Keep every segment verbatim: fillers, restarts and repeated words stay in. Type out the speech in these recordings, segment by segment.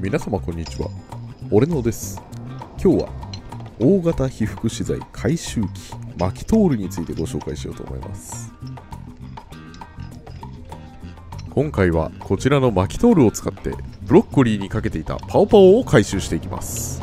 皆様こんにちは。俺のです。今日は大型被覆資材回収機マキトールについてご紹介しようと思います。今回はこちらのマキトールを使ってブロッコリーにかけていたパオパオを回収していきます。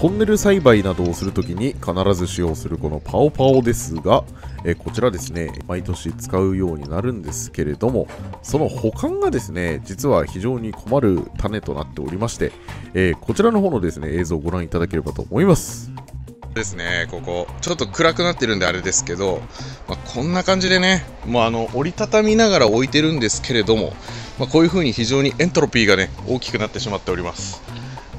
トンネル栽培などをするときに必ず使用するこのパオパオですが、えこちらですね、毎年使うようになるんですけれども、その保管がですね、実は非常に困る種となっておりまして、えー、こちらの方のですね、映像をご覧いただければと思います。ですね、ここ、ちょっと暗くなってるんであれですけど、まあ、こんな感じでね、もうあの折りたたみながら置いてるんですけれども、まあ、こういう風に非常にエントロピーがね、大きくなってしまっております。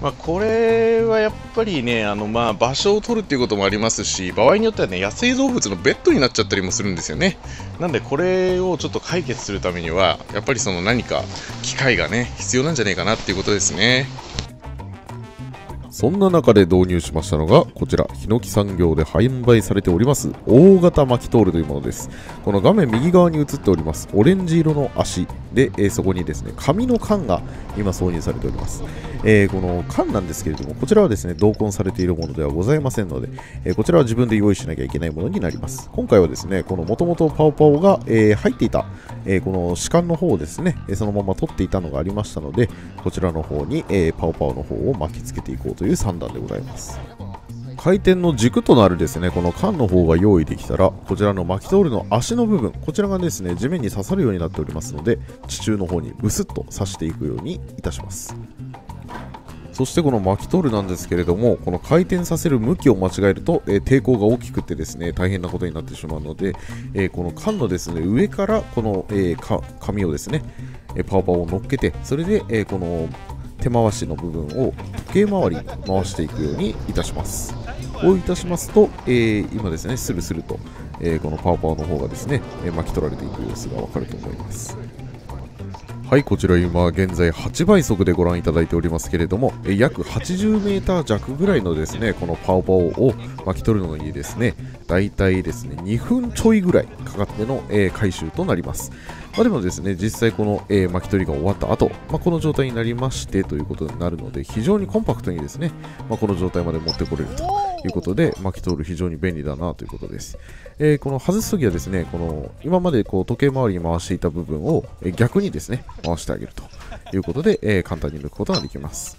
まあこれはやっぱりね、あのまあ場所を取るっていうこともありますし、場合によってはね、野生動物のベッドになっちゃったりもするんですよね。なんでこれをちょっと解決するためには、やっぱりその何か機械がね、必要なんじゃないかなっていうことですね。そんな中で導入しましたのが、こちら、ヒノキ産業で販売されております、大型マキトールというものです。この画面右側に映っております、オレンジ色の足で、えー、そこにですね、紙の缶が今挿入されております。えー、この缶なんですけれども、こちらはですね、同梱されているものではございませんので、えー、こちらは自分で用意しなきゃいけないものになります。今回はですね、このもともとパオパオが、えー、入っていた、えー、この歯間の方をですね、そのまま取っていたのがありましたので、こちらの方に、えー、パオパオの方を巻きつけていこうというという算段でございます。回転の軸となるですね、この缶の方が用意できたら、こちらのマキトールの足の部分、こちらがですね、地面に刺さるようになっておりますので、地中の方にブスッと刺していくようにいたします。そしてこのマキトールなんですけれども、この回転させる向きを間違えると、えー、抵抗が大きくてですね、大変なことになってしまうので、えー、この缶のですね、上からこの、えー、か紙をですね、パオパオを乗っけて、それで、えー、この手回しの部分を時計回りに回していくようにいたします。をいたしますと、えー、今ですね、スルスルと、えー、このパオパオの方がですね、巻き取られていく様子がわかると思います。はい、こちら今現在はちばい速でご覧いただいておりますけれども、約はちじゅうメーター弱ぐらいのですね、このパオパオを巻き取るのにですね、だいたいですね、にふんちょいぐらいかかっての、えー、回収となります。まあでもですね、実際この、えー、巻き取りが終わった後、まあ、この状態になりましてということになるので、非常にコンパクトにですね、まあ、この状態まで持ってこれると。ということで、マキトール非常に便利だなということです。えー、この外すときはですね、この今までこう時計回りに回していた部分を逆にですね、回してあげるということで、えー、簡単に抜くことができます。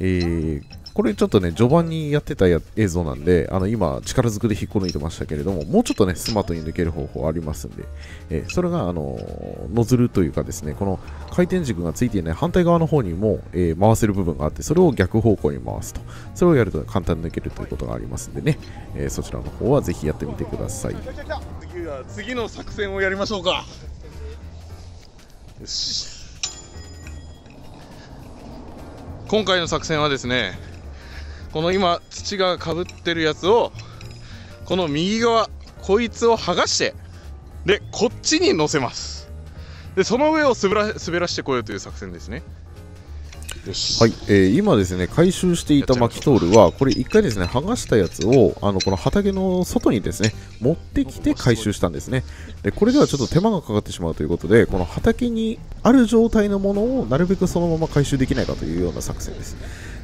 えー、これちょっとね、序盤にやってたや映像なんで、あの今、力ずくで引っこ抜いてましたけれども、もうちょっとね、スマートに抜ける方法ありますんで、えー、それが、あのー、ノズルというかですね、この回転軸がついていない反対側の方にも、えー、回せる部分があって、それを逆方向に回すと、それをやると簡単に抜けるということがありますんでね、えー、そちらの方はぜひやってみてください。次は次の作戦をやりましょうか。よし。今回の作戦はですね、この今土がかぶってるやつをこの右側こいつを剥がして、でこっちに乗せます。でその上を滑ら、滑らしてこようという作戦ですね。はい、えー、今ですね、回収していたマキトールはこれいっかいですね、剥がしたやつをあのこの畑の外にですね持ってきて回収したんですね。でこれではちょっと手間がかかってしまうということで、この畑にある状態のものをなるべくそのまま回収できないかというような作戦です。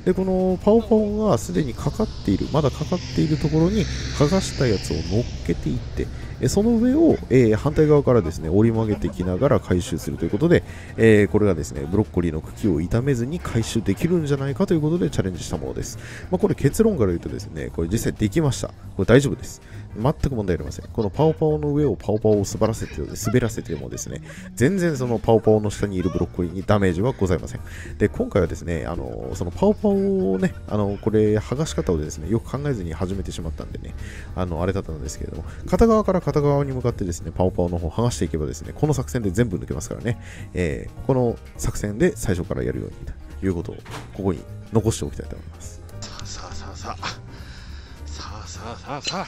でこのパオパオがすでにかかっている、まだかかっているところに剥がしたやつを乗っけていって、その上を、えー、反対側からですね折り曲げてきながら回収するということで、えー、これがですねブロッコリーの茎を傷めずに回収できるんじゃないかということでチャレンジしたものです。まあ、これ結論から言うとですね、これ実際できました。これ大丈夫です。全く問題ありません。このパオパオの上をパオパオを滑らせて滑らせてもですね、全然そのパオパオの下にいるブロッコリーにダメージはございません。で今回はですね、あのそのパオパオをね、あのこれ剥がし方をですねよく考えずに始めてしまったんでね、あのあれだったんですけれども、片側から片側に向かってですねパオパオの方を剥がしていけばですね、この作戦で全部抜けますからね、えー、この作戦で最初からやるようにということをここに残しておきたいと思います。さあさあさあさあさあさあさあさあ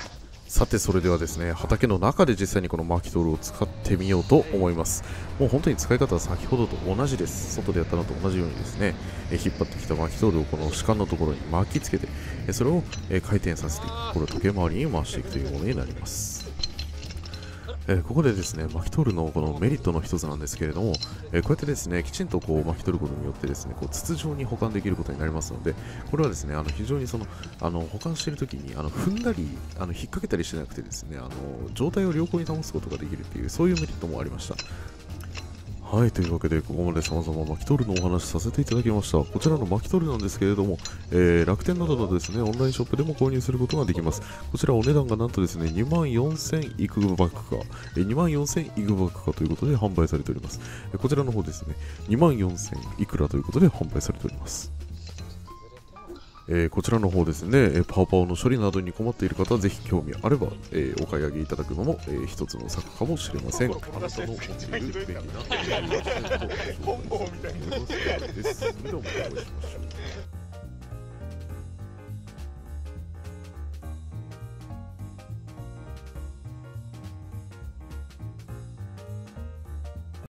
さて、それではですね、畑の中で実際にこのマキトールを使ってみようと思います。もう本当に使い方は先ほどと同じです。外でやったのと同じようにですね、引っ張ってきたマキトールをこの歯間のところに巻きつけて、それを回転させていく、これを時計回りに回していくというものになります。えー、ここでですね巻き取るのこのメリットの一つなんですけれども、えー、こうやってですねきちんとこう巻き取ることによってですねこう筒状に保管できることになりますので、これはですねあの非常にそのあの保管しているときにあの踏んだりあの引っ掛けたりしてなくてですねあの状態を良好に保つことができるというそういうメリットもありました。はい、というわけでここまで様々巻き取るのお話しさせていただきました。こちらの巻き取るなんですけれども、えー、楽天などのですねオンラインショップでも購入することができます。こちらお値段がなんとですねにまんよんせんいくばくか、えー、にまんよんせんいくばくかということで販売されております。えー、こちらの方ですねにまんよんせんいくらということで販売されております。えー、こちらの方ですね、えー、パオパオの処理などに困っている方はぜひ興味あれば、えー、お買い上げいただくのも、えー、一つの策かもしれません。あなたの持ち得る便利な本をお勧めです。それではまたお会いしましょう。